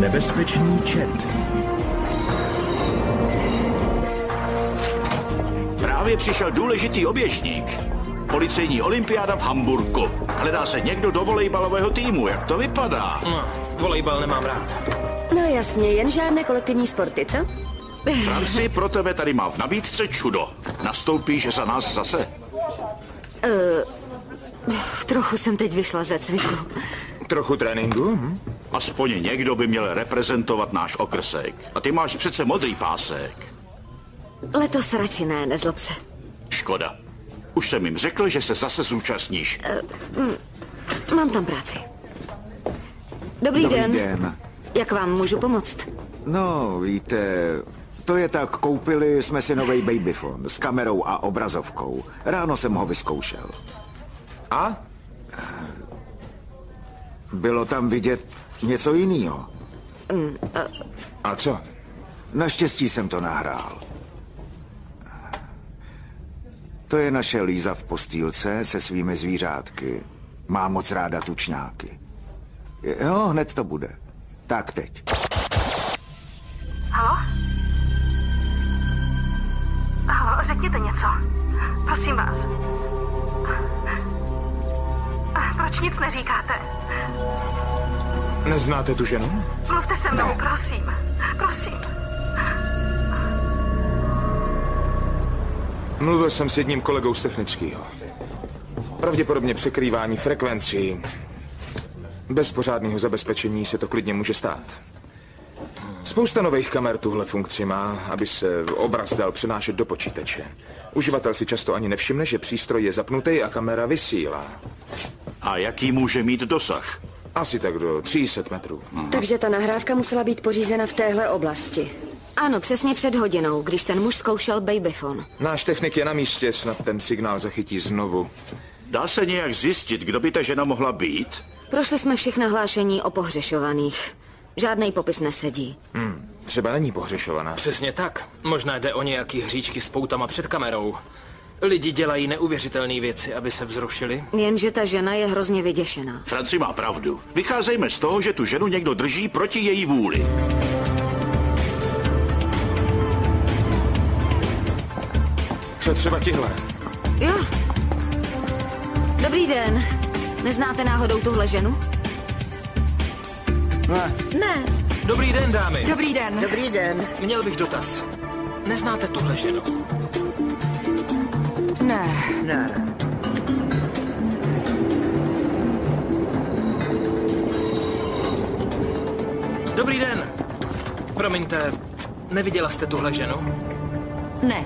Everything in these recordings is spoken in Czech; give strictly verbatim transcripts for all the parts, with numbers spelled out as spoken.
Nebezpečný čet. Právě přišel důležitý oběžník. Policejní olympiáda v Hamburgu. Hledá se někdo do volejbalového týmu, jak to vypadá? No, volejbal nemám rád. No jasně, jen žádné kolektivní sporty, co? Franci, pro tebe tady mám v nabídce čudo. Nastoupíš za nás zase? Uh, trochu jsem teď vyšla ze cviku. Trochu tréninku? Hm? Aspoň někdo by měl reprezentovat náš okrsek. A ty máš přece modrý pásek. Letos radši ne, nezlob se. Škoda. Už jsem jim řekl, že se zase zúčastníš. Uh, mám tam práci. Dobrý, Dobrý den. den. Jak vám můžu pomoct? No, víte, to je tak, koupili jsme si nový babyfon s kamerou a obrazovkou. Ráno jsem ho vyzkoušel. A? Bylo tam vidět něco jiného. Mm, uh... A co? Naštěstí jsem to nahrál. To je naše Líza v postýlce se svými zvířátky. Má moc ráda tučňáky. Jo, hned to bude. Tak teď. Halo? Halo, řekněte něco. Prosím vás. Proč nic neříkáte? Neznáte tu ženu? Mluvte se mnou, ne. prosím. Prosím. Mluvil jsem s jedním kolegou z technického. Pravděpodobně překrývání frekvencí. Bez pořádného zabezpečení se to klidně může stát. Spousta nových kamer tuhle funkci má, aby se obraz dal přenášet do počítače. Uživatel si často ani nevšimne, že přístroj je zapnutý a kamera vysílá. A jaký může mít dosah? Asi tak do tří set metrů. Aha. Takže ta nahrávka musela být pořízena v téhle oblasti. Ano, přesně před hodinou, když ten muž zkoušel babyfon. Náš technik je na místě, snad ten signál zachytí znovu. Dá se nějak zjistit, kdo by ta žena mohla být? Prošli jsme všechna hlášení o pohřešovaných. Žádný popis nesedí. Hmm, třeba není pohřešovaná. Přesně tak. Možná jde o nějaký hříčky s poutama před kamerou. Lidi dělají neuvěřitelné věci, aby se vzrušili. Jenže ta žena je hrozně vyděšená. Franci má pravdu. Vycházejme z toho, že tu ženu někdo drží proti její vůli. Co třeba tihle? Jo. Dobrý den. Neznáte náhodou tuhle ženu? Ne. Ne. Dobrý den, dámy. Dobrý den. Dobrý den. Měl bych dotaz. Neznáte tuhle ženu? Ne. Ne. Dobrý den. Promiňte, neviděla jste tuhle ženu? Ne.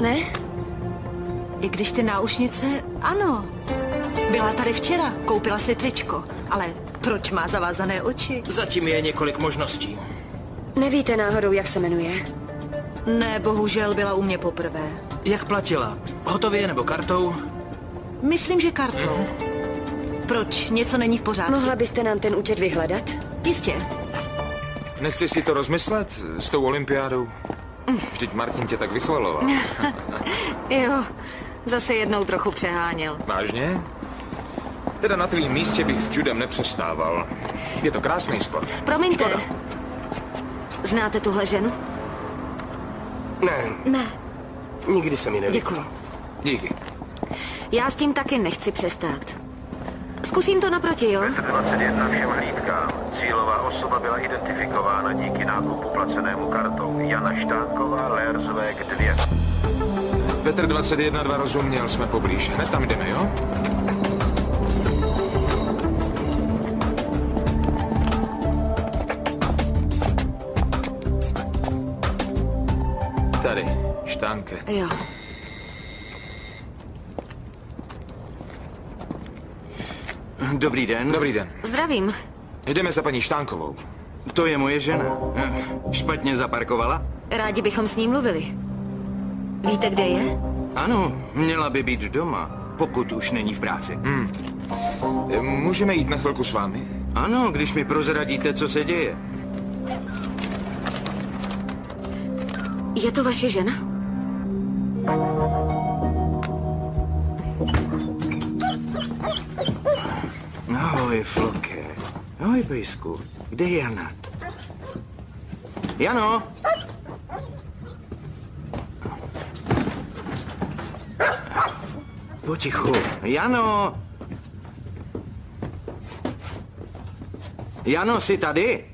Ne? I když ty náušnice, ano. Byla tady včera, koupila si tričko, ale proč má zavázané oči? Zatím je několik možností. Nevíte náhodou, jak se jmenuje? Ne, bohužel byla u mě poprvé. Jak platila? Hotově nebo kartou? Myslím, že kartou. Hmm. Proč? Něco není v pořádku? Mohla byste nám ten účet vyhledat? Jistě. Nechci si to rozmyslet s tou olympiádou? Vždyť Martin tě tak vychvaloval. Jo, zase jednou trochu přeháněl. Vážně? Teda na tvým místě bych s judem nepřestával. Je to krásný sport. Promiňte. Škoda. Znáte tuhle ženu? Ne. Ne. Nikdy jsem ji neviděl. Děkuji. Díky. Já s tím taky nechci přestát. Zkusím to naproti, jo? dvacet jedna všem hlídkám. Cílová osoba byla identifikována díky nákupu placenému kartou. Jana Štánková, Lerzweg dvě. Petr dvacet jedna dva, rozuměl, jsme poblíž. Hned tam jdeme, jo? Tady, Štánka. Jo. Dobrý den. Dobrý den. Zdravím. Jdeme za paní Štánkovou. To je moje žena. Špatně zaparkovala? Rádi bychom s ní mluvili. Víte, kde je? Ano, měla by být doma, pokud už není v práci. Hmm. Můžeme jít na chvilku s vámi? Ano, když mi prozradíte, co se děje. Je to vaše žena? Ahoj, Floke. Ahoj, pejsku. Kde je Jana? Jano! Potichu. Jano! Jano, jsi tady?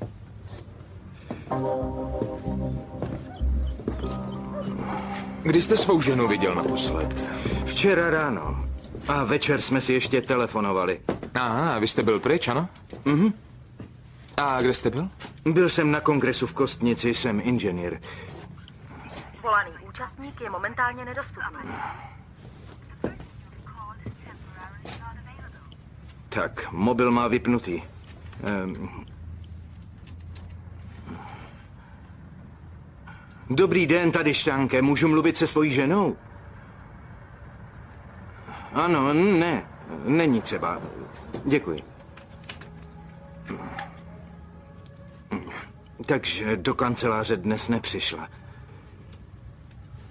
Kdy jste svou ženu viděl naposled? Včera ráno. A večer jsme si ještě telefonovali. Aha, vy jste byl pryč, ano? Mhm. A kde jste byl? Byl jsem na kongresu v Kostnici, jsem inženýr. Volaný účastník je momentálně nedostupný. Tak, mobil má vypnutý. Ehm. Dobrý den, tady Štánke. Můžu mluvit se svojí ženou? Ano, ne. Není třeba. Děkuji. Takže do kanceláře dnes nepřišla.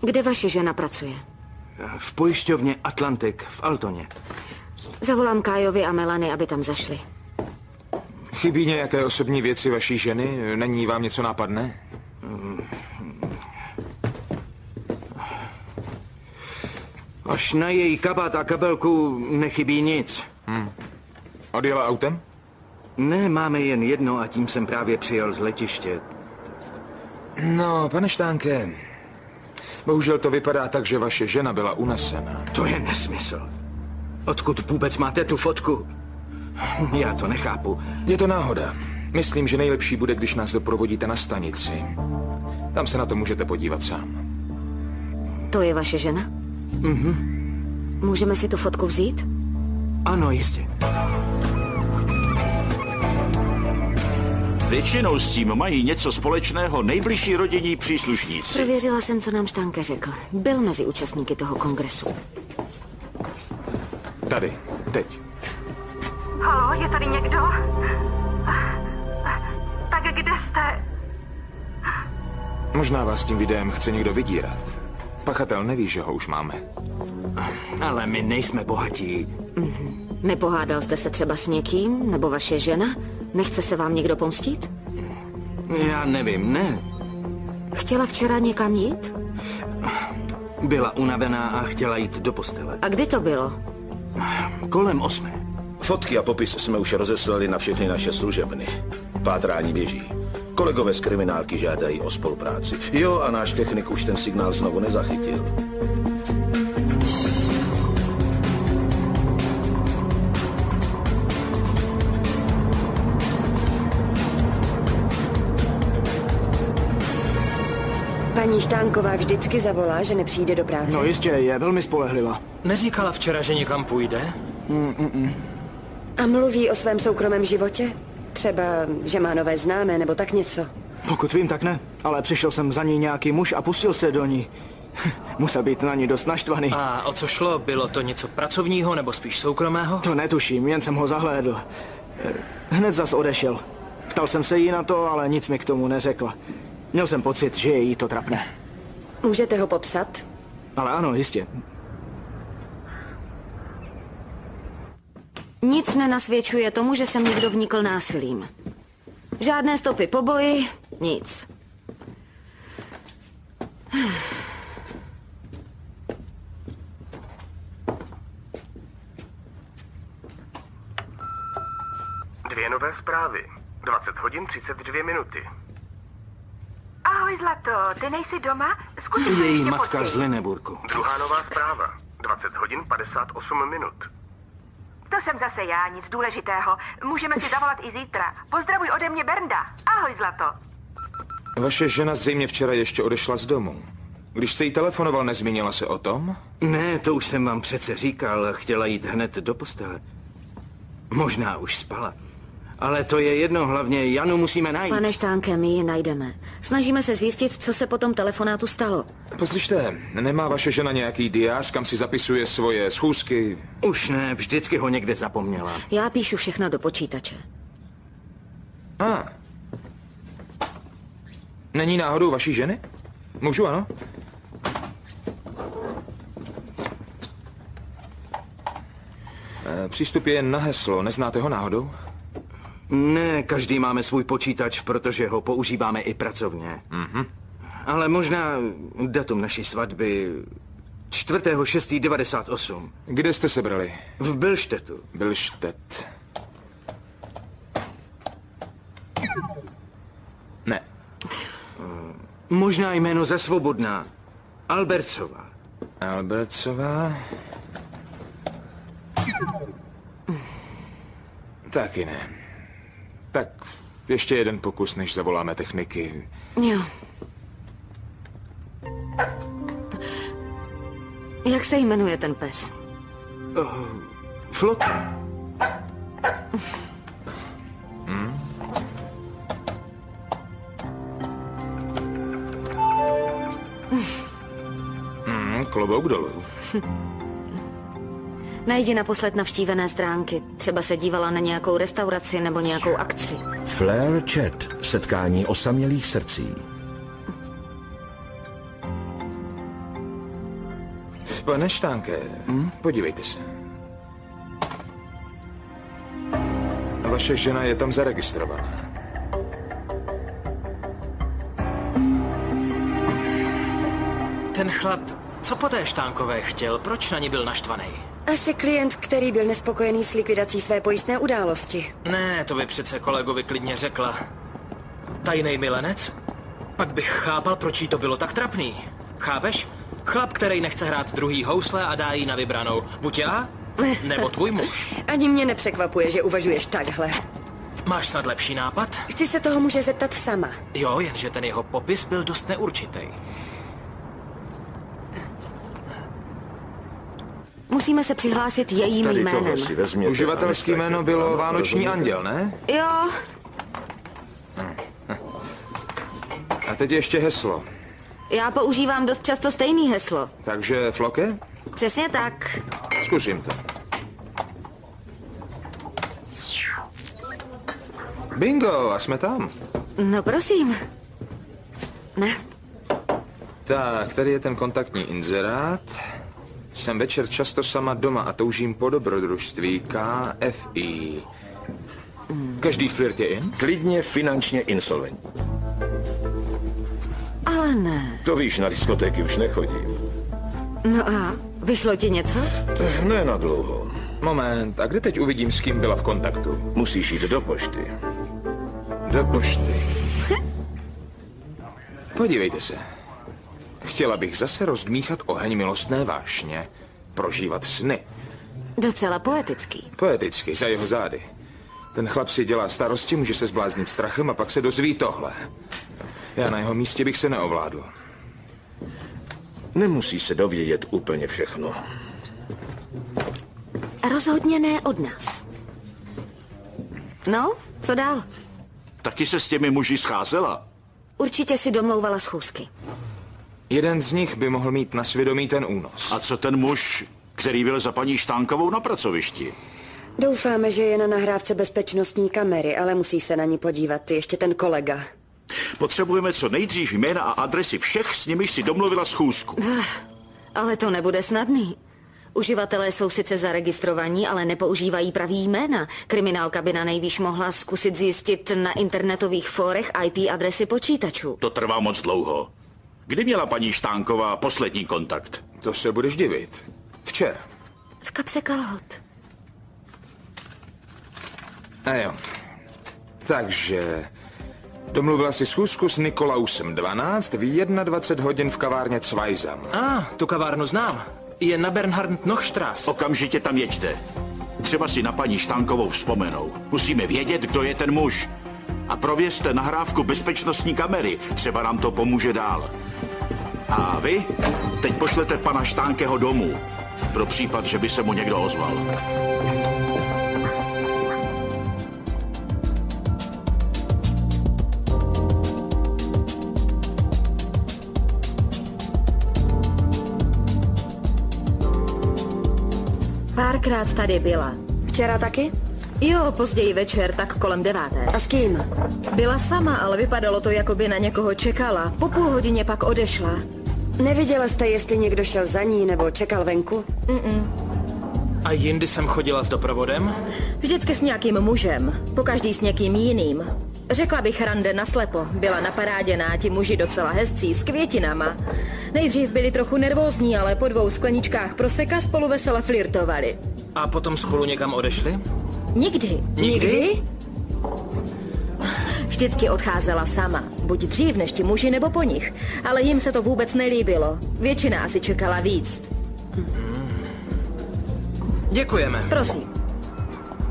Kde vaše žena pracuje? V pojišťovně Atlantik v Altoně. Zavolám Kájovi a Melany, aby tam zašli. Chybí nějaké osobní věci vaší ženy? Není vám něco nápadné? Až na její kabát a kabelku nechybí nic. Hmm. Odjela autem? Ne, máme jen jedno a tím jsem právě přijel z letiště. No, pane Štánke, bohužel to vypadá tak, že vaše žena byla unesena. To je nesmysl. Odkud vůbec máte tu fotku? Já to nechápu. Je to náhoda. Myslím, že nejlepší bude, když nás doprovodíte na stanici. Tam se na to můžete podívat sám. To je vaše žena? Mhm. Můžeme si tu fotku vzít? Ano, jistě. Většinou s tím mají něco společného nejbližší rodinní příslušníci. Prověřila jsem, co nám Štánka řekl. Byl mezi účastníky toho kongresu. Tady, teď. Haló, je tady někdo? Tak kde jste? Možná vás tím videem chce někdo vydírat. Pachatel neví, že ho už máme. Ale my nejsme bohatí. Mm-hmm. Nepohádal jste se třeba s někým? Nebo vaše žena? Nechce se vám někdo pomstit? Já nevím, ne. Chtěla včera někam jít? Byla unavená a chtěla jít do postele. A kdy to bylo? Kolem osmé. Fotky a popis jsme už rozeslali na všechny naše služebny. Pátrání běží. Kolegové z kriminálky žádají o spolupráci. Jo, a náš technik už ten signál znovu nezachytil. Paní Štánková vždycky zavolá, že nepřijde do práce. No jistě, je velmi spolehlivá. Neříkala včera, že někam půjde? Mm, mm, mm. A mluví o svém soukromém životě? Třeba, že má nové známé, nebo tak něco? Pokud vím, tak ne. Ale přišel jsem za ní nějaký muž a pustil se do ní. Musel být na ní dost naštvaný. A o co šlo? Bylo to něco pracovního, nebo spíš soukromého? To netuším, jen jsem ho zahlédl. Hned zas odešel. Ptal jsem se jí na to, ale nic mi k tomu neřekla. Měl jsem pocit, že je jí to trapné. Můžete ho popsat? Ale ano, jistě. Nic nenasvědčuje tomu, že sem někdo vnikl násilím. Žádné stopy po boji, nic. Dvě nové zprávy. dvacet hodin třicet dvě minuty. Ahoj, Zlato, ty nejsi doma? Zkusit její matka z Lüneburgu. Druhá nová zpráva. dvacet hodin padesát osm minut. To jsem zase já, nic důležitého. Můžeme si zavolat i zítra. Pozdravuj ode mě Bernda. Ahoj, Zlato. Vaše žena zřejmě včera ještě odešla z domu. Když jste jí telefonoval, nezmínila se o tom? Ne, to už jsem vám přece říkal. Chtěla jít hned do postele. Možná už spala. Ale to je jedno, hlavně Janu musíme najít. Pane Štánke, my ji najdeme. Snažíme se zjistit, co se po tom telefonátu stalo. Poslyšte, nemá vaše žena nějaký diář, kam si zapisuje svoje schůzky? Už ne, vždycky ho někde zapomněla. Já píšu všechno do počítače. A. Není náhodou vaší ženy? Můžu, ano? Přístup je jen na heslo, neznáte ho náhodou? Ne, každý máme svůj počítač, protože ho používáme i pracovně. Mm-hmm. Ale možná datum naší svatby čtvrtého šestého devadesát osm. Kde jste se brali? V Bylštetu. Bylštet. Ne. Možná jméno za svobodná. Albertsová. Albertsová? Taky ne. Tak ještě jeden pokus, než zavoláme techniky. Jo. Jak se jmenuje ten pes? Uh, Flok. Hmm? Hmm, klobouk dolů. Najdi naposled navštívené stránky. Třeba se dívala na nějakou restauraci nebo nějakou akci. Flair Chat. Setkání osamělých srdcí. Pane Štánke, hmm? podívejte se. Vaše žena je tam zaregistrovaná. Ten chlap, co po té Štánkové chtěl, proč na ní byl naštvaný? Asi klient, který byl nespokojený s likvidací své pojistné události. Ne, to by přece kolegovi klidně řekla. Tajnej milenec? Pak bych chápal, proč jí to bylo tak trapný. Chápeš? Chlap, který nechce hrát druhý housle a dá jí na vybranou. Buď já, nebo tvůj muž. Ani mě nepřekvapuje, že uvažuješ takhle. Máš snad lepší nápad? Chci se toho muže zeptat sama. Jo, jenže ten jeho popis byl dost neurčitý. Musíme se přihlásit jejím tady jménem. Uživatelský jméno bylo Vánoční anděl, ne? Jo. A teď ještě heslo. Já používám dost často stejný heslo. Takže Floke? Přesně tak. Zkusím to. Bingo, a jsme tam. No prosím. Ne. Tak, tady je ten kontaktní inzerát. Jsem večer často sama doma a toužím po dobrodružství K F I. Každý flirt je in? Klidně finančně insolventní. Ale ne. To víš, na diskotéky už nechodím. No a vyšlo ti něco? Ne na dlouho. Moment, a kde teď uvidím, s kým byla v kontaktu? Musíš jít do pošty. Do pošty. Podívejte se. Chtěla bych zase rozdmíchat oheň milostné vášně, prožívat sny. Docela poetický. Poetický, za jeho zády. Ten chlap si dělá starosti, může se zbláznit strachem a pak se dozví tohle. Já na jeho místě bych se neovládl. Nemusí se dovědět úplně všechno. Rozhodně ne od nás. No, co dál? Taky se s těmi muži scházela. Určitě si domlouvala schůzky. Jeden z nich by mohl mít na svědomí ten únos. A co ten muž, který byl za paní Štánkovou na pracovišti? Doufáme, že je na nahrávce bezpečnostní kamery, ale musí se na ní podívat ještě ten kolega. Potřebujeme co nejdřív jména a adresy všech, s nimiž si domluvila schůzku. Ale to nebude snadný. Uživatelé jsou sice zaregistrovaní, ale nepoužívají pravý jména. Kriminálka by na nejvýš mohla zkusit zjistit na internetových fórech I P adresy počítačů. To trvá moc dlouho. Kdy měla paní Štánková poslední kontakt? To se budeš divit. Včera. V kapse kalhot. A jo. Takže... Domluvila si schůzku s Nikolausem dvanáct v dvacet jedna hodin v kavárně Cvajzam. A, ah, tu kavárnu znám. Je na Bernhardt-Nochtstraße. Okamžitě tam jeďte. Třeba si na paní Štánkovou vzpomenou. Musíme vědět, kdo je ten muž. A prověřte nahrávku bezpečnostní kamery. Třeba nám to pomůže dál. A vy teď pošlete pana Štánkeho domů. Pro případ, že by se mu někdo ozval. Párkrát tady byla. Včera taky? Jo, později večer, tak kolem deváté. A s kým? Byla sama, ale vypadalo to, jako by na někoho čekala. Po půl hodině pak odešla. Neviděla jste, jestli někdo šel za ní nebo čekal venku? Mm-mm. A jindy jsem chodila s doprovodem? Vždycky s nějakým mužem, pokaždý s někým jiným. Řekla bych rande naslepo, byla naparáděná, ti muži docela hezcí, s květinama. Nejdřív byli trochu nervózní, ale po dvou skleničkách proseka spolu vesele flirtovali. A potom spolu někam odešli? Nikdy. Nikdy? Nikdy? Vždycky odcházela sama, buď dřív než ti muži, nebo po nich. Ale jim se to vůbec nelíbilo, většina asi čekala víc. Děkujeme. Prosím.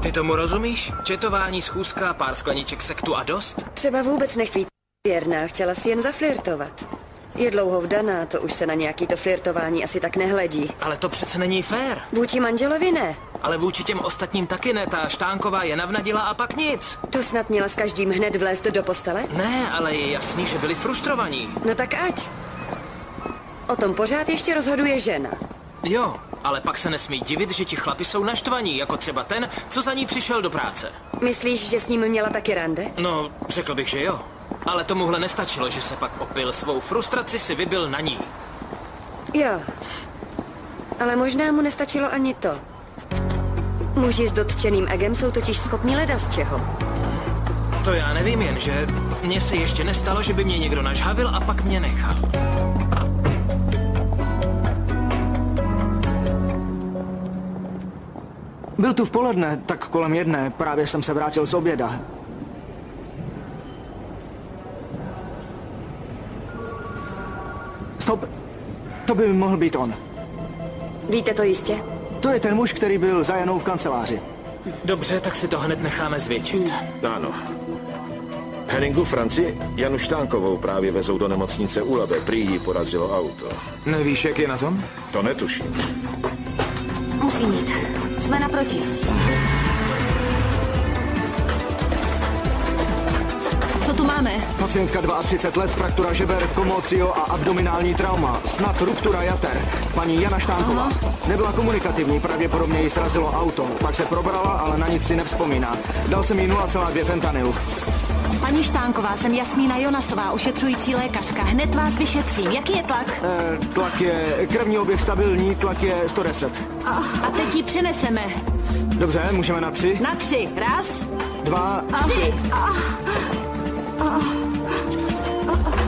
Ty tomu rozumíš? Četování, schůzka, pár skleniček sektu a dost? Třeba vůbec nechci věrná, chtěla si jen zaflirtovat. Je dlouho vdaná, to už se na nějaký to flirtování asi tak nehledí. Ale to přece není fér. Vůči manželovi ne. Ale vůči těm ostatním taky ne, ta Štánková je navnadila a pak nic. To snad měla s každým hned vlézt do postele? Ne, ale je jasný, že byli frustrovaní. No tak ať. O tom pořád ještě rozhoduje žena. Jo. Ale pak se nesmí divit, že ti chlapi jsou naštvaní, jako třeba ten, co za ní přišel do práce. Myslíš, že s ním měla taky rande? No, řekl bych, že jo. Ale tomuhle nestačilo, že se pak opil, svou frustraci si vybil na ní. Jo. Ale možná mu nestačilo ani to. Muži s dotčeným egem jsou totiž schopni leda z čeho. To já nevím, jenže mně se ještě nestalo, že by mě někdo nažhavil a pak mě nechal. Byl tu v poledne, tak kolem jedné. Právě jsem se vrátil z oběda. Stop. To by mohl být on. Víte to jistě? To je ten muž, který byl za Janou v kanceláři. Dobře, tak si to hned necháme zvětšit. Hmm. Ano. Henningu Franci, Janu Štánkovou právě vezou do nemocnice u Labe. Prý jí porazilo auto. Nevíš, jak je na tom? To netuším. Musím jít. Jsme naproti. Co tu máme? Pacientka třicet dva let, fraktura žeber, komocio a abdominální trauma. Snad ruptura jater. Paní Jana Štánková. Aha. Nebyla komunikativní, pravděpodobně jí srazilo auto. Pak se probrala, ale na nic si nevzpomíná. Dal jsem jí nula celá dvě fentanylu. Paní Štánková, jsem Jasmína Jonasová, ošetřující lékařka. Hned vás vyšetřím. Jaký je tlak? Eh, tlak je... Krevní oběh stabilní, tlak je sto deset. Oh, a teď ji přeneseme. Dobře, můžeme na tři. Na tři. Raz. Dva. Tři. Oh, oh, oh, oh.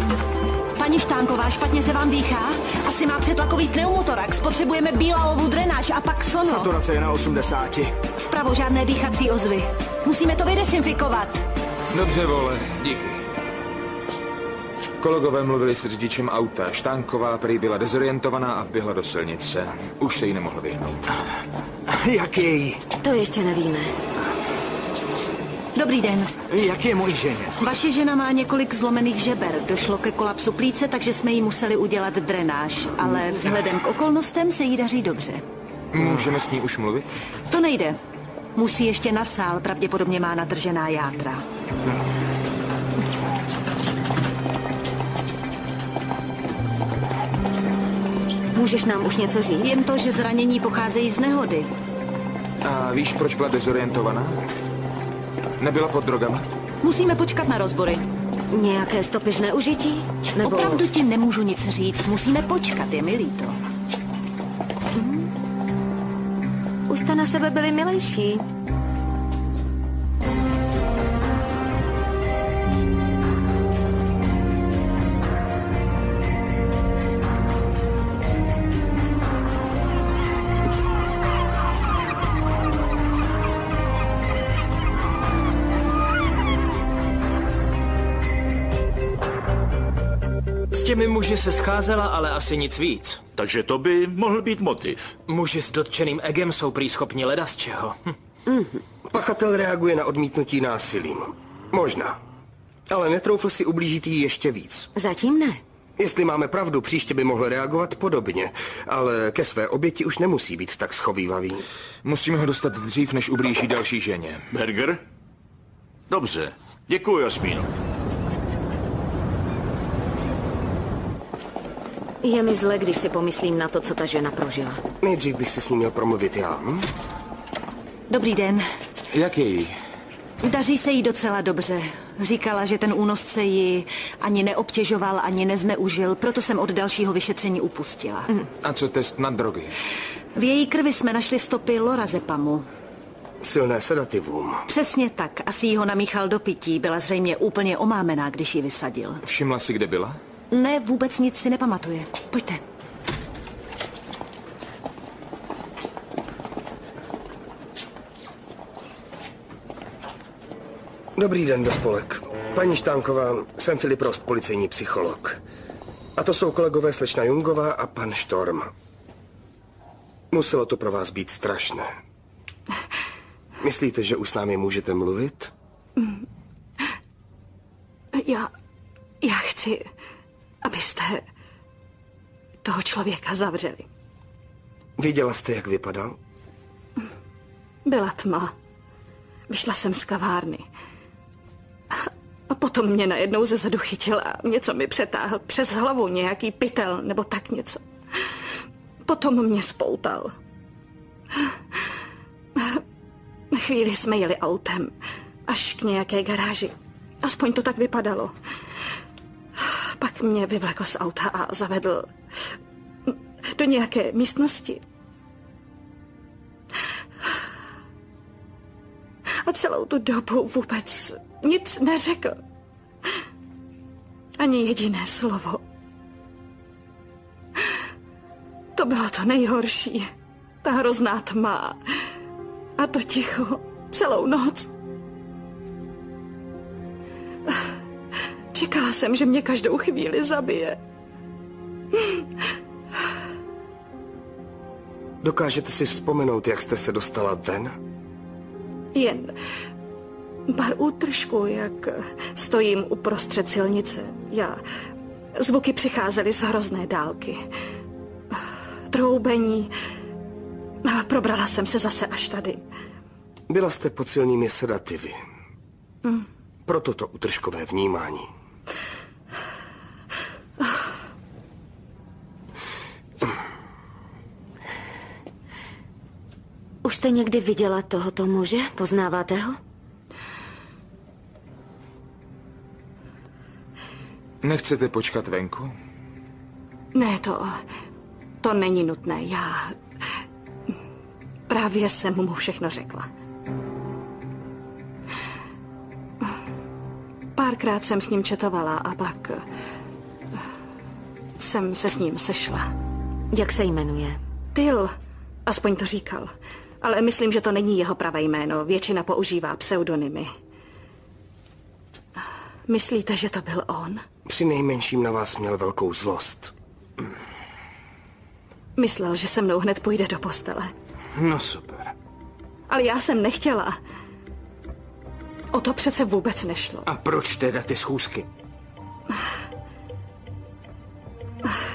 Paní Štánková, špatně se vám dýchá? Asi má přetlakový pneumotorax. Potřebujeme bílalovou drenáž a pak sono. Saturace je na osmdesáti. Vpravo žádné dýchací ozvy. Musíme to vydesinfikovat. Dobře, vole, díky. Kolegové mluvili s řidičem auta. Štánková prý byla dezorientovaná a vběhla do silnice. Už se jí nemohla vyhnout. Jak je jí? To ještě nevíme. Dobrý den. Jak je moje ženě? Vaše žena má několik zlomených žeber. Došlo ke kolapsu plíce, takže jsme jí museli udělat drenáž. Ale vzhledem k okolnostem se jí daří dobře. Můžeme s ní už mluvit? To nejde. Musí ještě na sál, pravděpodobně má natržená játra. Můžeš nám už něco říct? Jen to, že zranění pocházejí z nehody. A víš, proč byla dezorientovaná? Nebyla pod drogama? Musíme počkat na rozbory. Nějaké stopy zneužití? Nebo... Opravdu ti nemůžu nic říct, musíme počkat, je mi líto. Hmm. Už jste na sebe byli milejší. S těmi muži se scházela, ale asi nic víc. Takže to by mohl být motiv. Muži s dotčeným egem jsou prý schopni leda z čeho. Hm. Mm-hmm. Pachatel reaguje na odmítnutí násilím. Možná. Ale netroufl si ublížit jí ještě víc. Zatím ne. Jestli máme pravdu, příště by mohl reagovat podobně. Ale ke své oběti už nemusí být tak schovývavý. Musíme ho dostat dřív, než ublíží další ženě. Berger? Dobře. Děkuji, Jasmíno. Je mi zle, když si pomyslím na to, co ta žena prožila. Nejdřív bych se s ní měl promluvit já. Hm? Dobrý den. Jak je jí? Daří se jí docela dobře. Říkala, že ten únosce ji ani neobtěžoval, ani nezneužil, proto jsem od dalšího vyšetření upustila. Hm. A co test na drogy? V její krvi jsme našli stopy lorazepamu. Silné sedativum. Přesně tak. Asi jí ho namíchal do pití. Byla zřejmě úplně omámená, když ji vysadil. Všimla si, kde byla? Ne, vůbec nic si nepamatuje. Pojďte. Dobrý den, do spolek. Paní Štánková, jsem Filip Rost, policejní psycholog. A to jsou kolegové slečna Jungová a pan Štorm. Muselo to pro vás být strašné. Myslíte, že už s námi můžete mluvit? Já... Já chci, abyste toho člověka zavřeli. Viděla jste, jak vypadal? Byla tma. Vyšla jsem z kavárny. A potom mě najednou ze zadu chytil a něco mi přetáhl přes hlavu, nějaký pytel nebo tak něco. Potom mě spoutal. Chvíli jsme jeli autem, až k nějaké garáži. Aspoň to tak vypadalo. Pak mě vyvlekl z auta a zavedl do nějaké místnosti. A celou tu dobu vůbec nic neřekl. Ani jediné slovo. To bylo to nejhorší. Ta hrozná tma. A to ticho. Celou noc. Čekala jsem, že mě každou chvíli zabije. Dokážete si vzpomenout, jak jste se dostala ven? Jen pár útržků, jak stojím uprostřed silnice. Já. Zvuky přicházely z hrozné dálky. Troubení. Probrala jsem se zase až tady. Byla jste pod silnými sedativy. Mm. Proto to útržkové vnímání. Už jste někdy viděla tohoto muže? Poznáváte ho? Nechcete počkat venku? Ne, to... To není nutné, já... Právě jsem mu všechno řekla. Párkrát jsem s ním četovala a pak... jsem se s ním sešla. Jak se jmenuje? Tyl, aspoň to říkal. Ale myslím, že to není jeho pravé jméno. Většina používá pseudonymy. Myslíte, že to byl on? Přinejmenším na vás měl velkou zlost. Myslel, že se mnou hned půjde do postele. No super. Ale já jsem nechtěla. O to přece vůbec nešlo. A proč teda ty schůzky?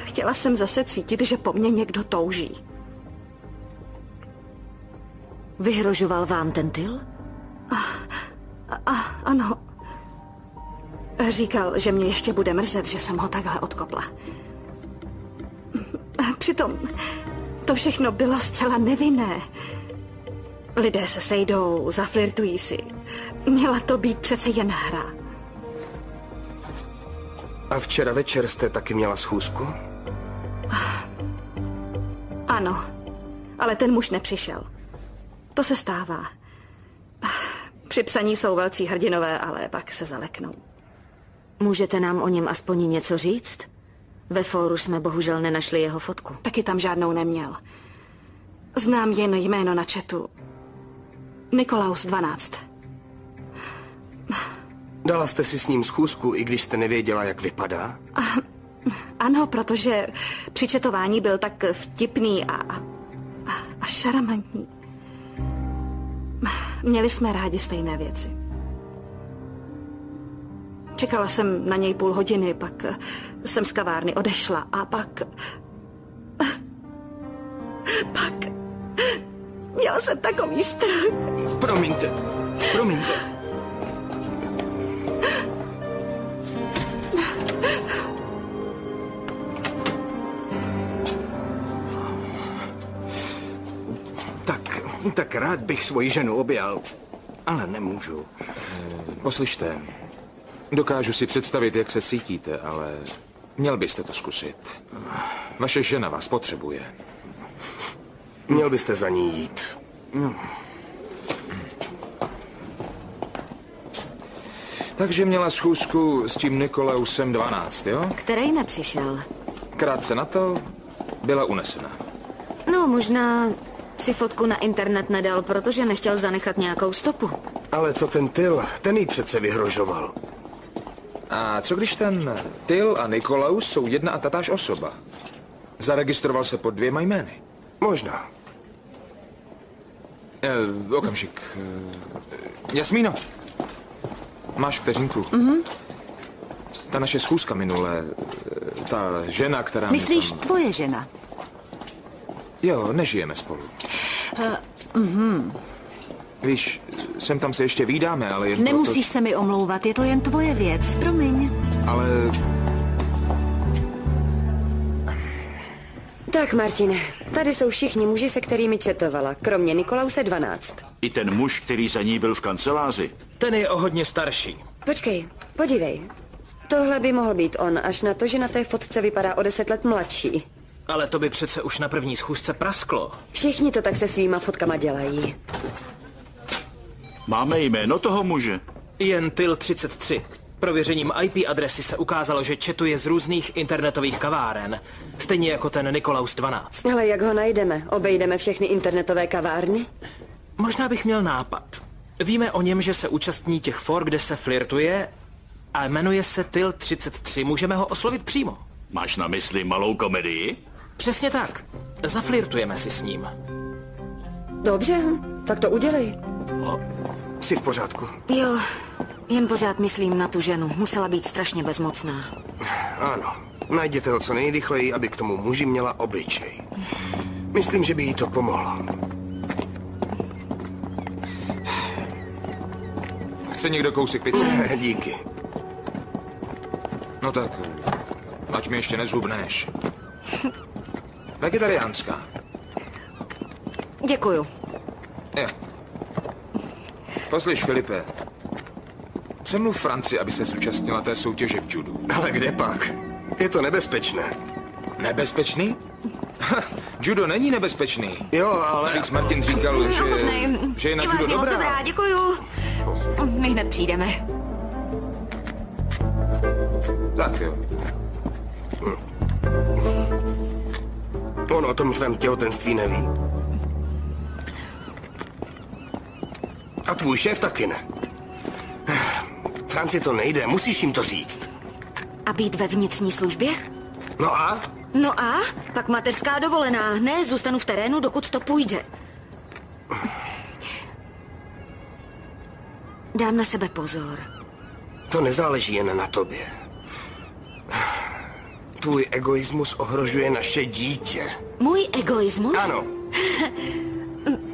Chtěla jsem zase cítit, že po mně někdo touží. Vyhrožoval vám ten Tyl? A, a, ano. Říkal, že mě ještě bude mrzet, že jsem ho takhle odkopla. Přitom to všechno bylo zcela nevinné. Lidé se sejdou, zaflirtují si. Měla to být přece jen hra. A včera večer jste taky měla schůzku? Ano, ale ten muž nepřišel. To se stává. Při psaní jsou velcí hrdinové, ale pak se zaleknou. Můžete nám o něm aspoň něco říct? Ve fóru jsme bohužel nenašli jeho fotku. Taky tam žádnou neměl. Znám jen jméno na chatu. Nikolaus dvanáct. Dala jste si s ním schůzku, i když jste nevěděla, jak vypadá? A, ano, protože při četování byl tak vtipný a, a, a šarmantní. Měli jsme rádi stejné věci. Čekala jsem na něj půl hodiny, pak jsem z kavárny odešla a pak... Pak... Měla jsem takový strach. Promiňte, promiňte. Tak, tak rád bych svoji ženu objal, ale nemůžu. Poslyšte. Dokážu si představit, jak se cítíte, ale měl byste to zkusit. Vaše žena vás potřebuje. Měl byste za ní jít. No. Takže měla schůzku s tím Nikolausem dvanáct, jo? Který nepřišel. Krátce na to byla unesena. No, možná si fotku na internet nedal, protože nechtěl zanechat nějakou stopu. Ale co ten Tyl? Ten jí přece vyhrožoval. A co když ten Tyl a Nikolaus jsou jedna a tatáž osoba? Zaregistroval se pod dvěma jmény. Možná. E, okamžik. E, Jasmíno, máš vteřinku? Mm-hmm. Ta naše schůzka minule, ta žena, která... Myslíš tam... tvoje žena? Jo, nežijeme spolu. Uh, mm-hmm. Víš, sem tam se ještě vídáme, ale... Jen Nemusíš proto... se mi omlouvat, je to jen tvoje věc, promiň. Ale... Tak, Martine, tady jsou všichni muži, se kterými četovala, kromě Nikolause dvanáct. I ten muž, který za ní byl v kanceláři. Ten je o hodně starší. Počkej, podívej. Tohle by mohl být on, až na to, že na té fotce vypadá o deset let mladší. Ale to by přece už na první schůzce prasklo. Všichni to tak se svýma fotkama dělají. Máme jméno toho muže? Jen Tyl třicet tři. Prověřením í pé adresy se ukázalo, že četuje z různých internetových kaváren. Stejně jako ten Nikolaus dvanáct. Ale jak ho najdeme? Obejdeme všechny internetové kavárny? Možná bych měl nápad. Víme o něm, že se účastní těch for, kde se flirtuje a jmenuje se Tyl třicet tři. Můžeme ho oslovit přímo. Máš na mysli malou komedii? Přesně tak. Zaflirtujeme si s ním. Dobře, tak to udělej. O, jsi v pořádku? Jo, jen pořád myslím na tu ženu. Musela být strašně bezmocná. Ano, najděte ho co nejrychleji, aby k tomu muži měla obličej. Myslím, že by jí to pomohlo. Chce někdo kousek pizzy? Díky. No tak... Ať mi ještě nezhubneš. Vegetariánská. Děkuju. Jo. Poslyš, Filipe. Přemluv Franci, aby se zúčastnila té soutěže v judu. Ale kde pak? Je to nebezpečné. Nebezpečný? Judo není nebezpečný. Jo, ale... Víc Martin říkal, že, že je na judo dobrá. Moc dobrá, děkuju. My hned přijdeme. Tak jo. On o tom tvém těhotenství neví. A tvůj šéf taky ne. Franci, to nejde, musíš jim to říct. A být ve vnitřní službě? No a? No a? Pak mateřská dovolená. Ne, zůstanu v terénu, dokud to půjde. Dám na sebe pozor. To nezáleží jen na tobě. Tvůj egoismus ohrožuje naše dítě. Můj egoismus? Ano.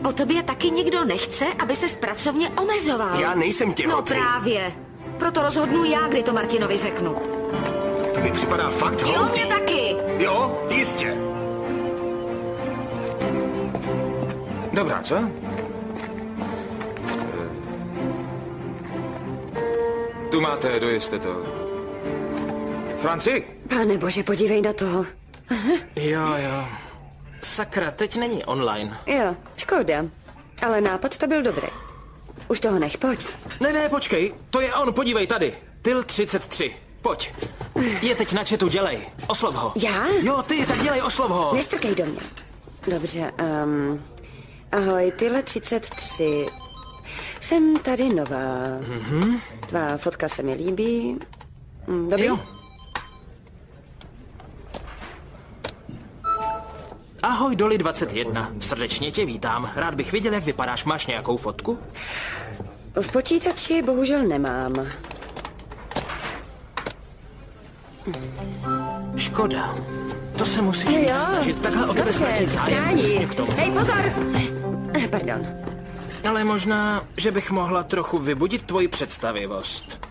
Po tobě taky nikdo nechce, aby se pracovně omezoval. Já nejsem těhotný. No právě. Proto rozhodnu já, kdy to Martinovi řeknu. To mi připadá fakt hloupý. Jo, mě taky. Jo, jistě. Dobrá, co? Tu máte, dojezte to. Franci? Pane bože, podívej na toho. Jo, jo. Sakra, teď není online. Jo, škoda. Ale nápad to byl dobrý. Už toho nech, pojď. Ne, ne, počkej. To je on, podívej tady. Tyl třicet tři. Pojď. Je teď na chatu, dělej. Oslov ho. Já? Jo, ty, tak dělej, oslov ho. Nestrkej do mě. Dobře, um, ahoj, Tyl třicet tři. Jsem tady nová. Mm-hmm. Tvá fotka se mi líbí. Dobrý? Jo. Ahoj, Doli dvacet jedna. Srdečně tě vítám. Rád bych viděl, jak vypadáš. Máš nějakou fotku? V počítači bohužel nemám. Škoda. To se musíš víc snažit. Takhle o tebe ztratí zájem. Hej, pozor! Pardon. Ale možná, že bych mohla trochu vybudit tvoji představivost.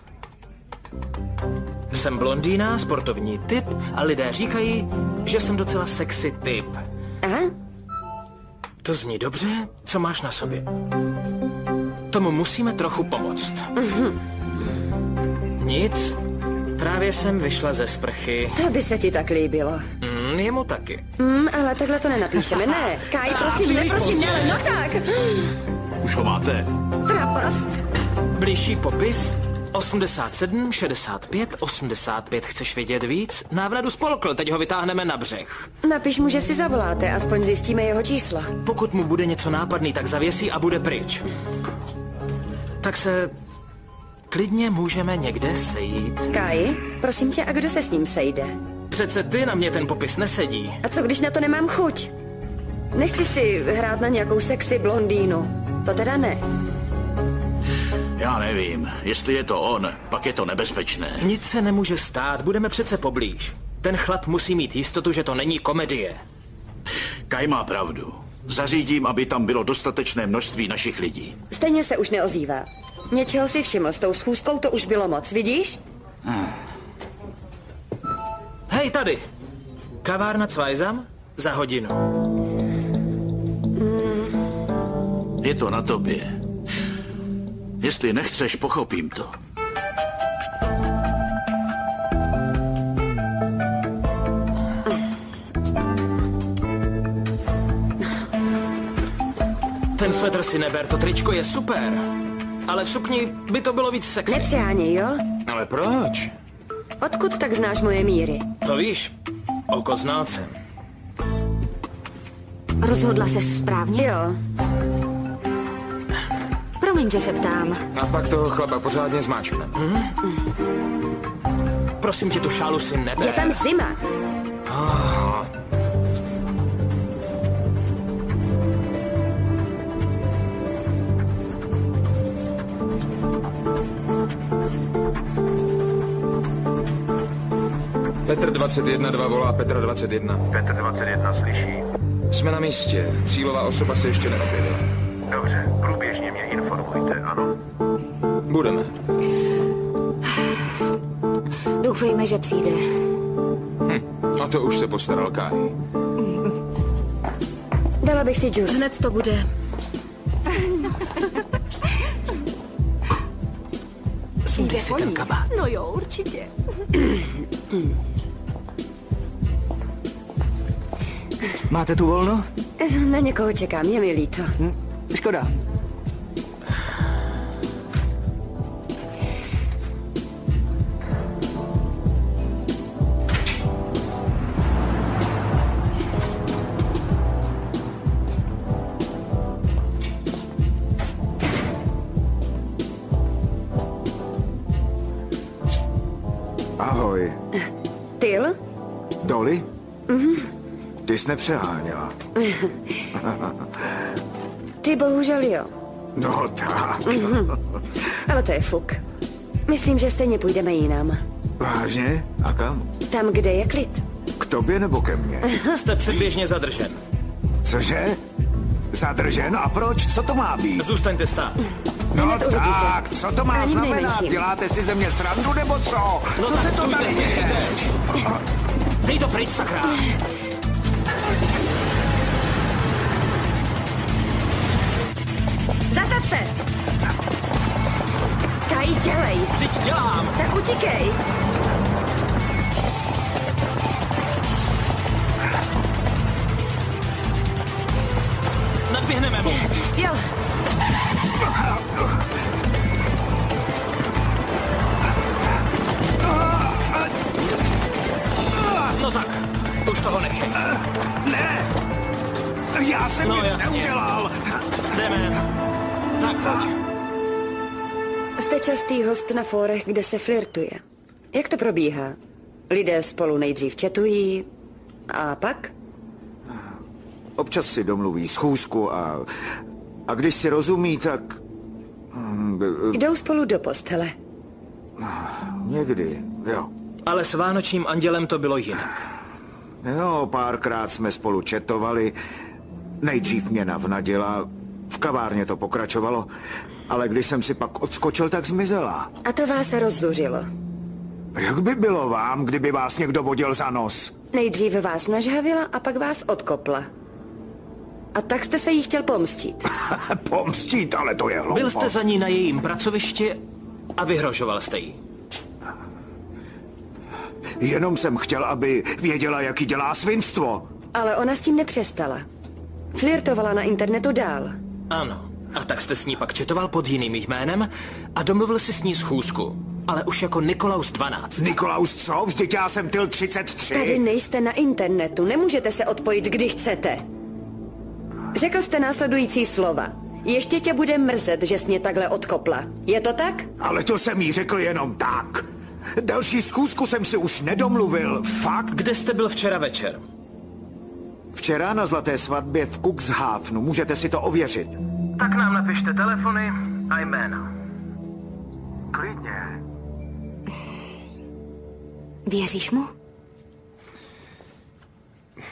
Jsem blondýna, sportovní typ a lidé říkají, že jsem docela sexy typ. Aha. To zní dobře, co máš na sobě. Tomu musíme trochu pomoct. Mm-hmm. Nic, právě jsem vyšla ze sprchy. To by se ti tak líbilo. Mm, ženy jemu taky. Hmm, ale takhle to nenapíšeme, ne. Kaj, prosím, ne, prosím, ne, no tak. Už ho máte. Trapas. Bližší popis. osmdesát sedm, šedesát pět, osmdesát pět. Chceš vědět víc? Návnadu spolkl, teď ho vytáhneme na břeh. Napiš mu, že si zavoláte, aspoň zjistíme jeho číslo. Pokud mu bude něco nápadný, tak zavěsí a bude pryč. Tak se klidně můžeme někde sejít. Kai, prosím tě, a kdo se s ním sejde? Přece ty, na mě ten popis nesedí. A co, když na to nemám chuť? Nechci si hrát na nějakou sexy blondýnu. To teda ne. Já nevím, jestli je to on, pak je to nebezpečné. Nic se nemůže stát, budeme přece poblíž. Ten chlap musí mít jistotu, že to není komedie. Kaj má pravdu. Zařídím, aby tam bylo dostatečné množství našich lidí. Stejně se už neozývá. Něčeho si všiml, s tou schůzkou to už bylo moc, vidíš? Hmm. Hej, tady! Kavárna Cvajzam za hodinu. Hmm. Je to na tobě. Jestli nechceš, pochopím to. Ten svetr si neber, to tričko je super. Ale v sukni by to bylo víc sexy. Nepřiháněj, jo? Ale proč? Odkud tak znáš moje míry? To víš, oko znáce. Rozhodla ses správně? Jo. Promiň, že se ptám. A pak toho chlapa pořádně zmáčkne. Hmm? Mm. Prosím tě, tu šálu si neber. Je tam zima. Oh. Petr dvacet jedna dva volá Petra dvacet jedna. Petr dvacet jedna slyší. Jsme na místě. Cílová osoba se ještě neobjevila. Dobře, průběžně mě informujte, ano? Budeme. Doufejme, že přijde. Hm, a to už se postaral Kai. Dala bych si džus. Hned to bude. Sundej si ten kabát. No jo, určitě. Máte tu volno? Na někoho čekám, je mi líto. Hm? Škoda. Ahoj. Tyl? Dolly? Mhm. Ty jsi nepřeháněla. Ty bohužel jo. No tak. Mm-hmm. Ale to je fuk. Myslím, že stejně půjdeme jinam. Vážně? A kam? Tam, kde je klid. K tobě nebo ke mně? Jste předběžně zadržen. Cože? Zadržen? A proč? Co to má být? Zůstaňte stát. No, no tak, co to má Ani znamenat? Děláte si ze mě srandu nebo co? No co se to tady děje? Dej to pryč, sakra. Zastav se! Kaj, dělej! Vždyť dělám! Tak utíkej! Nadběhneme mu! Jo! No tak, už toho nechej. Ne! Já jsem no, nic jasně. neudělal! Jdeme. Tak, pojď. Jste častý host na fórech, kde se flirtuje. Jak to probíhá? Lidé spolu nejdřív chatují a pak? Občas si domluví schůzku a, a když si rozumí, tak... Jdou spolu do postele. Někdy, jo. Ale s Vánočním andělem to bylo jinak. Jo, párkrát jsme spolu chatovali. Nejdřív mě navnadila... V kavárně to pokračovalo, ale když jsem si pak odskočil, tak zmizela. A to vás rozzuřilo. Jak by bylo vám, kdyby vás někdo vodil za nos? Nejdřív vás nažhavila a pak vás odkopla. A tak jste se jí chtěl pomstit. Pomstit, ale to je hloupost. Byl jste za ní na jejím pracovišti a vyhrožoval jste jí. Jenom jsem chtěl, aby věděla, jaký dělá svinstvo. Ale ona s tím nepřestala. Flirtovala na internetu dál. Ano, a tak jste s ní pak četoval pod jiným jménem a domluvil si s ní schůzku. Ale už jako Nikolaus dvanáct. Nikolaus co? Vždyť já jsem Tyl třicet tři. Tady nejste na internetu, nemůžete se odpojit, kdy chcete. Řekl jste následující slova. Ještě tě bude mrzet, že jsi mě takhle odkopla. Je to tak? Ale to jsem jí řekl jenom tak. Další schůzku jsem si už nedomluvil. Fakt? Kde jste byl včera večer? Včera na zlaté svatbě v Cuxhavenu. Můžete si to ověřit. Tak nám napište telefony a jména. Klidně. Věříš mu?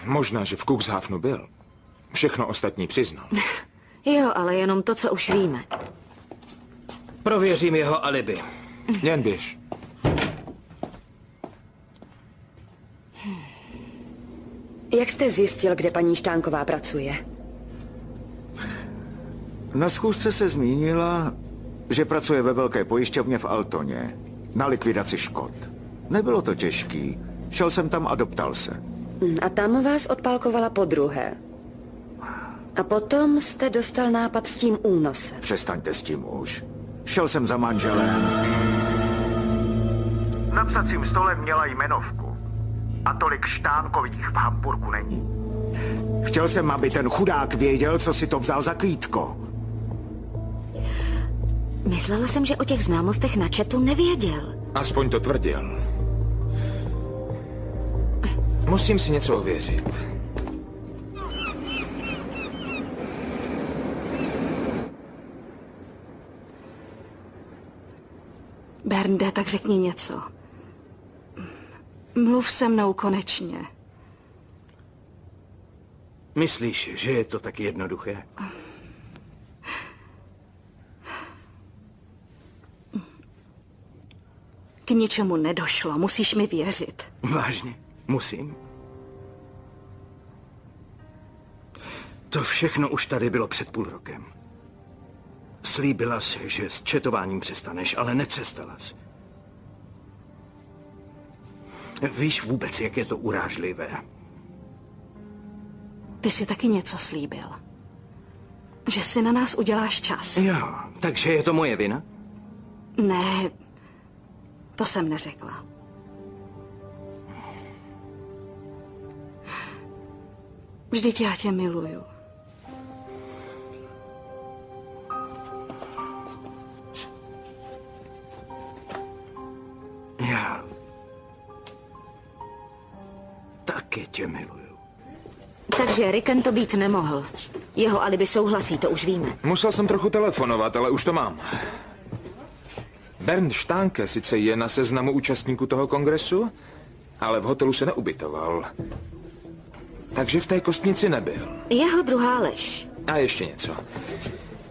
Možná, že v Cuxhavenu byl. Všechno ostatní přiznal. Jo, ale jenom to, co už víme. Prověřím jeho alibi. Jen běž. Jak jste zjistil, kde paní Štánková pracuje? Na schůzce se zmínila, že pracuje ve velké pojišťovně v Altoně na likvidaci škod. Nebylo to těžký. Šel jsem tam a doptal se. A tam vás odpálkovala podruhé. A potom jste dostal nápad s tím únosem. Přestaňte s tím už. Šel jsem za manželem. Na psacím stole měla jmenovku. A tolik Štánkových v Hamburgu není. Chtěl jsem, aby ten chudák věděl, co si to vzal za kvítko. Myslel jsem, že o těch známostech na chatu nevěděl. Aspoň to tvrdil. Musím si něco ověřit. Bernde, tak řekni něco. Mluv se mnou konečně. Myslíš, že je to tak jednoduché? K ničemu nedošlo, musíš mi věřit. Vážně, musím? To všechno už tady bylo před půl rokem. Slíbila jsi, že s četováním přestaneš, ale nepřestala jsi. Víš vůbec, jak je to urážlivé? Ty jsi taky něco slíbil. Že si na nás uděláš čas. Jo, takže je to moje vina? Ne, to jsem neřekla. Vždyť já tě miluju. Já taky tě miluju. Takže Ricken to být nemohl. Jeho alibi souhlasí, to už víme. Musel jsem trochu telefonovat, ale už to mám. Bernd Štánka sice je na seznamu účastníků toho kongresu, ale v hotelu se neubytoval. Takže v té Kostnici nebyl. Jeho druhá lež. A ještě něco.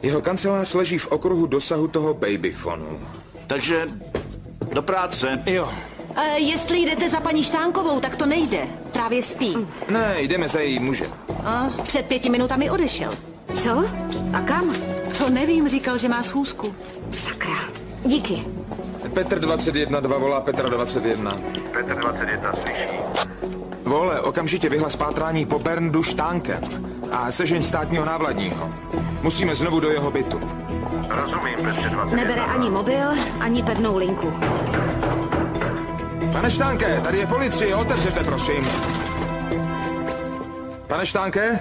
Jeho kancelář leží v okruhu dosahu toho babyfonu. Takže... Do práce. Jo. E, jestli jdete za paní Štánkovou, tak to nejde. Právě spí. Ne, jdeme za jejím mužem. A, před pěti minutami odešel. Co? A kam? To nevím, říkal, že má schůzku. Sakra. Díky. Petr dvacet jedna dva volá Petra dvacet jedna. Petr dvacet jedna slyší. Vole, okamžitě vyhlas pátrání po Berndu Štánkem a sežeň státního návladního. Musíme znovu do jeho bytu. Rozumím, Petře dvacet jedna. Nebere ani mobil, ani pevnou linku. Pane Štánke, tady je policie, otevřete, prosím. Pane Štánke?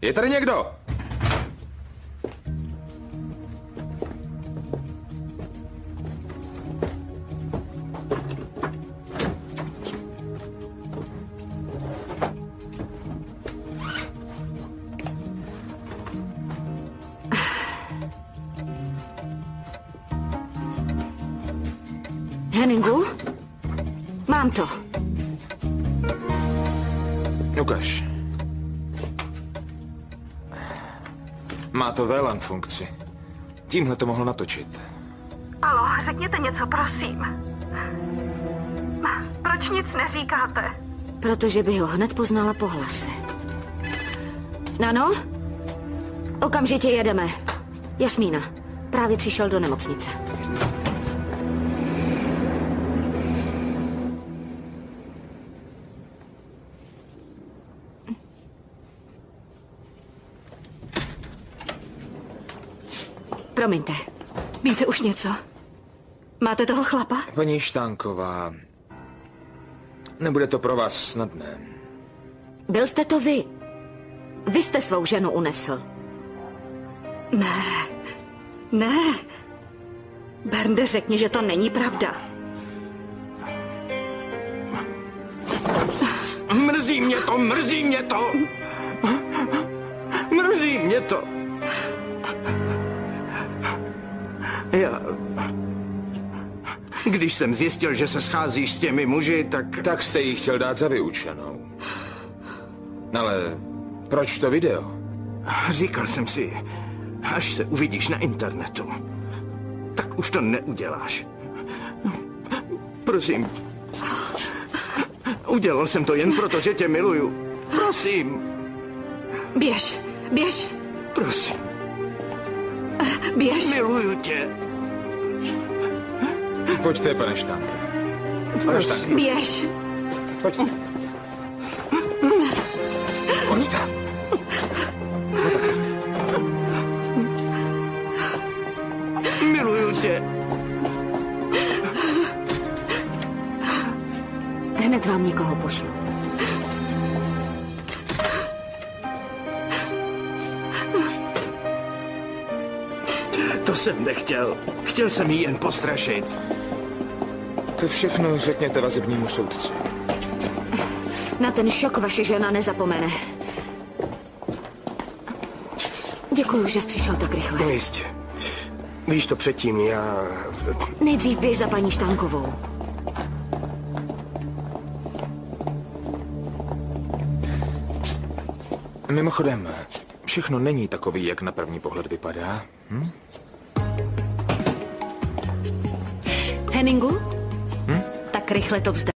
Je tady někdo? Henningu? Mám to. Ukaž. Má to V LAN funkci. Tímhle to mohlo natočit. Alo, řekněte něco, prosím. Proč nic neříkáte? Protože by ho hned poznala po hlase. Nano? Okamžitě jedeme. Jasmína, právě přišel do nemocnice. Promiňte. Víte už něco? Máte toho chlapa? Paní Štánková, nebude to pro vás snadné. Byl jste to vy. Vy jste svou ženu unesl. Ne, ne. Bernde, řekni, že to není pravda. Mrzí mě to, mrzí mě to. Mrzí mě to. Já... Když jsem zjistil, že se scházíš s těmi muži, tak... Tak jste jí chtěl dát za vyučenou. Ale proč to video? Říkal jsem si, až se uvidíš na internetu, tak už to neuděláš. Prosím. Udělal jsem to jen proto, že tě miluju. Prosím. Běž, běž. Prosím. Běž. Miluju tě. Pojďte, pane Štánka. Prosím. Běž. Pojďte. Pojďte. Miluju tě. Hned vám někoho pošlu. To jsem nechtěl. Chtěl jsem jí jen postrašit. To všechno řekněte vazebnímu soudci. Na ten šok vaše žena nezapomene. Děkuju, že jsi přišel tak rychle. No jistě. Víš to předtím, já... Nejdřív běž za paní Štánkovou. Mimochodem, všechno není takový, jak na první pohled vypadá. Hm? Henningu? Hm? Tak rychle to vzdá.